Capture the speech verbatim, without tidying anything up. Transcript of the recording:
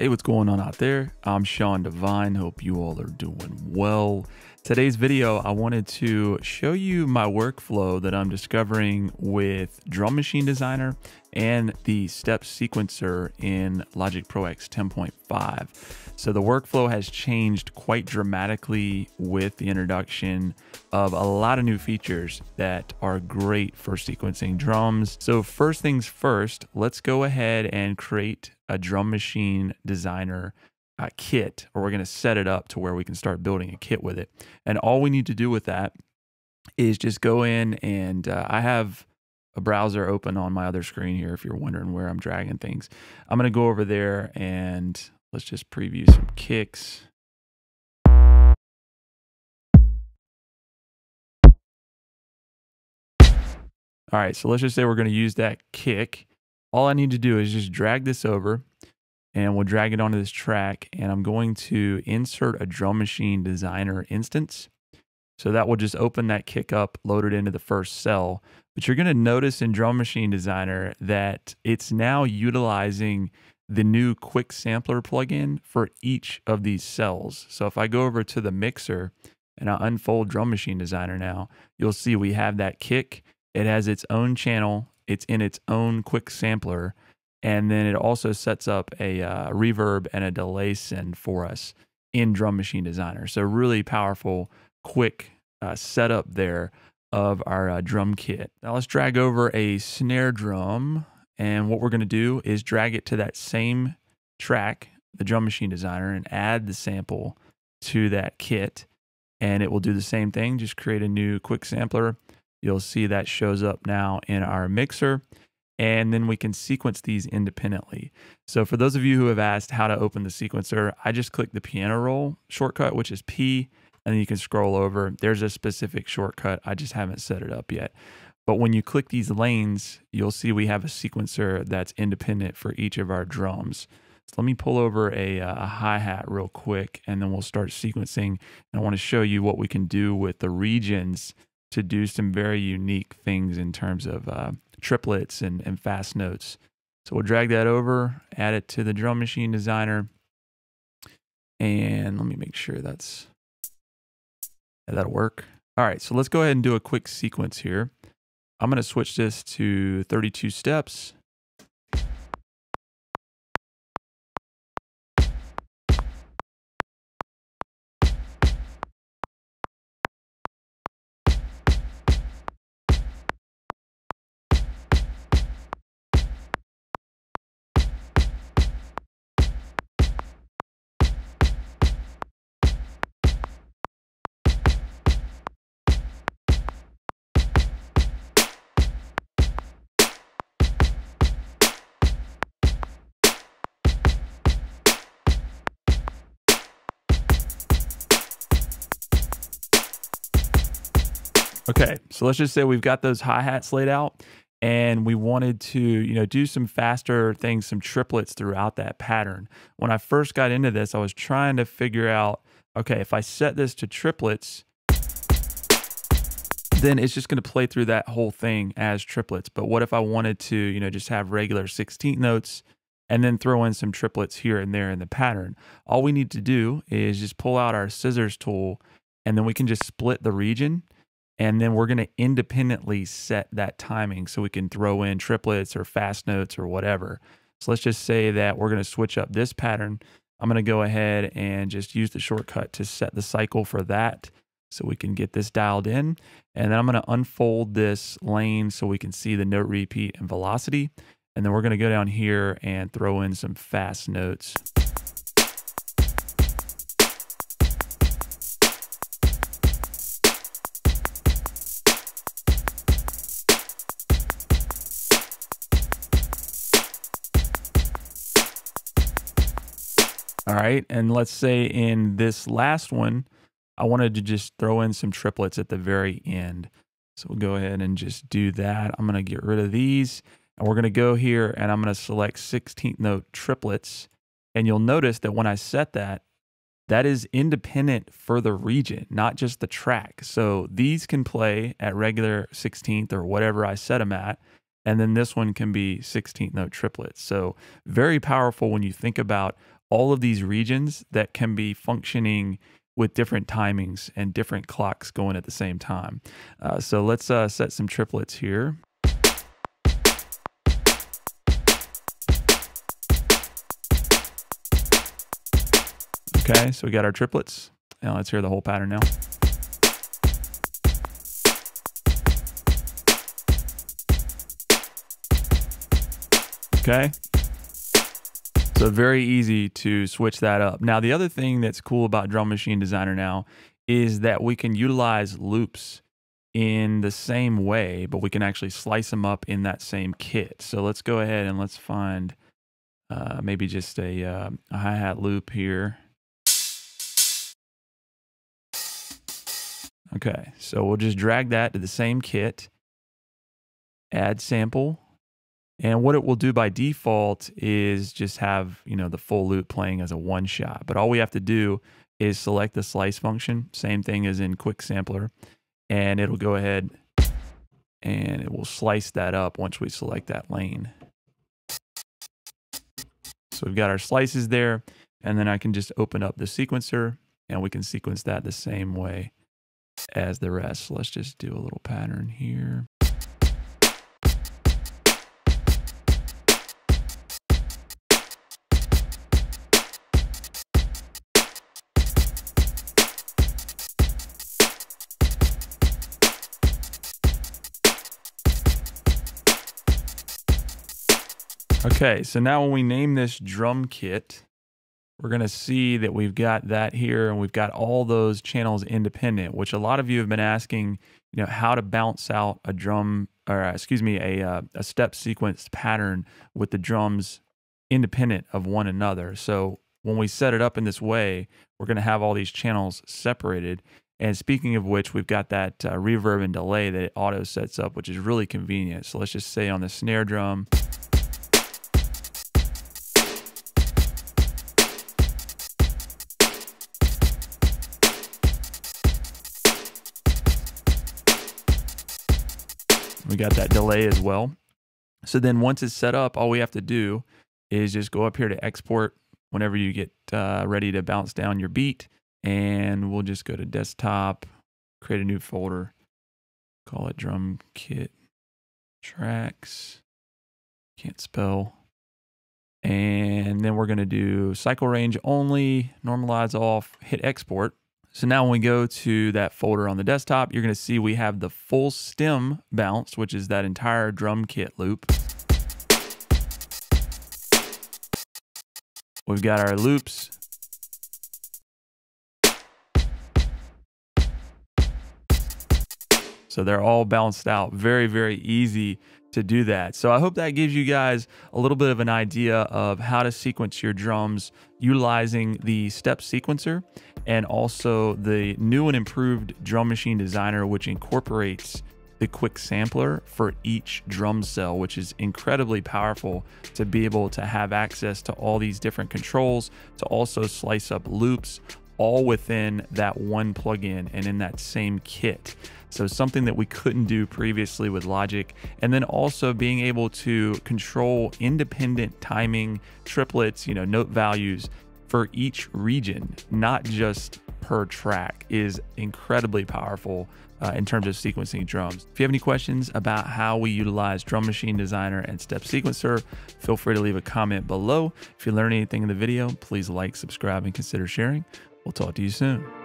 Hey, what's going on out there? I'm Sean Divine. Hope you all are doing well. Today's video, I wanted to show you my workflow that I'm discovering with Drum Machine Designer and the Step Sequencer in Logic Pro X ten point five. So the workflow has changed quite dramatically with the introduction of a lot of new features that are great for sequencing drums. So first things first, let's go ahead and create a Drum Machine Designer uh, kit, or we're gonna set it up to where we can start building a kit with it. And all we need to do with that is just go in and uh, I have a browser open on my other screen here if you're wondering where I'm dragging things. I'm gonna go over there and let's just preview some kicks. All right, so let's just say we're gonna use that kick. All I need to do is just drag this over and we'll drag it onto this track, and I'm going to insert a Drum Machine Designer instance. So that will just open that kick up, load it into the first cell. But you're gonna notice in Drum Machine Designer that it's now utilizing the new Quick Sampler plugin for each of these cells. So if I go over to the mixer and I unfold Drum Machine Designer now, you'll see we have that kick. It has its own channel. It's in its own Quick Sampler, and then it also sets up a uh, reverb and a delay send for us in Drum Machine Designer. So really powerful, quick uh, setup there of our uh, drum kit. Now let's drag over a snare drum, and what we're gonna do is drag it to that same track, the Drum Machine Designer, and add the sample to that kit, and it will do the same thing, just create a new Quick Sampler. You'll see that shows up now in our mixer, and then we can sequence these independently. So for those of you who have asked how to open the sequencer, I just click the piano roll shortcut, which is P, and then you can scroll over. There's a specific shortcut. I just haven't set it up yet. But when you click these lanes, you'll see we have a sequencer that's independent for each of our drums. So let me pull over a, a hi-hat real quick, and then we'll start sequencing. And I want to show you what we can do with the regions to do some very unique things in terms of uh, triplets and, and fast notes. So we'll drag that over, add it to the Drum Machine Designer, and let me make sure that's, yeah, that'll work. All right, so let's go ahead and do a quick sequence here. I'm gonna switch this to thirty-two steps. Okay, so let's just say we've got those hi-hats laid out and we wanted to, you know, do some faster things, some triplets throughout that pattern. When I first got into this, I was trying to figure out, okay, if I set this to triplets, then it's just gonna play through that whole thing as triplets. But what if I wanted to, you know, just have regular sixteenth notes and then throw in some triplets here and there in the pattern? All we need to do is just pull out our scissors tool, and then we can just split the region. And then we're gonna independently set that timing so we can throw in triplets or fast notes or whatever. So let's just say that we're gonna switch up this pattern. I'm gonna go ahead and just use the shortcut to set the cycle for that so we can get this dialed in. And then I'm gonna unfold this lane so we can see the note repeat and velocity. And then we're gonna go down here and throw in some fast notes. All right, and let's say in this last one, I wanted to just throw in some triplets at the very end. So we'll go ahead and just do that. I'm gonna get rid of these, and we're gonna go here and I'm gonna select sixteenth note triplets. And you'll notice that when I set that, that is independent for the region, not just the track. So these can play at regular sixteenth or whatever I set them at. And then this one can be sixteenth note triplets. So very powerful when you think about, all of these regions that can be functioning with different timings and different clocks going at the same time. Uh, so let's uh, set some triplets here. Okay, so we got our triplets. Now let's hear the whole pattern now. Okay. So very easy to switch that up. Now, the other thing that's cool about Drum Machine Designer now is that we can utilize loops in the same way, but we can actually slice them up in that same kit. So let's go ahead and let's find uh, maybe just a, uh, a hi-hat loop here. Okay, so we'll just drag that to the same kit, add sample. And what it will do by default is just have, you know, the full loop playing as a one shot. But all we have to do is select the slice function, same thing as in Quick Sampler, and it'll go ahead and it will slice that up once we select that lane. So we've got our slices there, and then I can just open up the sequencer and we can sequence that the same way as the rest. So let's just do a little pattern here. Okay, so now when we name this drum kit, we're gonna see that we've got that here and we've got all those channels independent, which a lot of you have been asking, you know, how to bounce out a drum, or excuse me, a, uh, a step sequence pattern with the drums independent of one another. So when we set it up in this way, we're gonna have all these channels separated. And speaking of which, we've got that uh, reverb and delay that it auto sets up, which is really convenient. So let's just say on the snare drum, we got that delay as well. So then once it's set up, all we have to do is just go up here to export whenever you get uh, ready to bounce down your beat. And we'll just go to desktop, create a new folder, call it drum kit tracks, can't spell. And then we're gonna do cycle range only, normalize off, hit export. So now when we go to that folder on the desktop, you're gonna see we have the full stem bounce, which is that entire drum kit loop. We've got our loops. So they're all balanced out. Very, very easy to do that. So I hope that gives you guys a little bit of an idea of how to sequence your drums utilizing the step sequencer and also the new and improved Drum Machine Designer, which incorporates the Quick Sampler for each drum cell, which is incredibly powerful to be able to have access to all these different controls, to also slice up loops, all within that one plugin and in that same kit. So something that we couldn't do previously with Logic. And then also being able to control independent timing, triplets, you know, note values for each region, not just per track, is incredibly powerful uh, in terms of sequencing drums. If you have any questions about how we utilize Drum Machine Designer and Step Sequencer, feel free to leave a comment below. If you learned anything in the video, please like, subscribe, and consider sharing. We'll talk to you soon.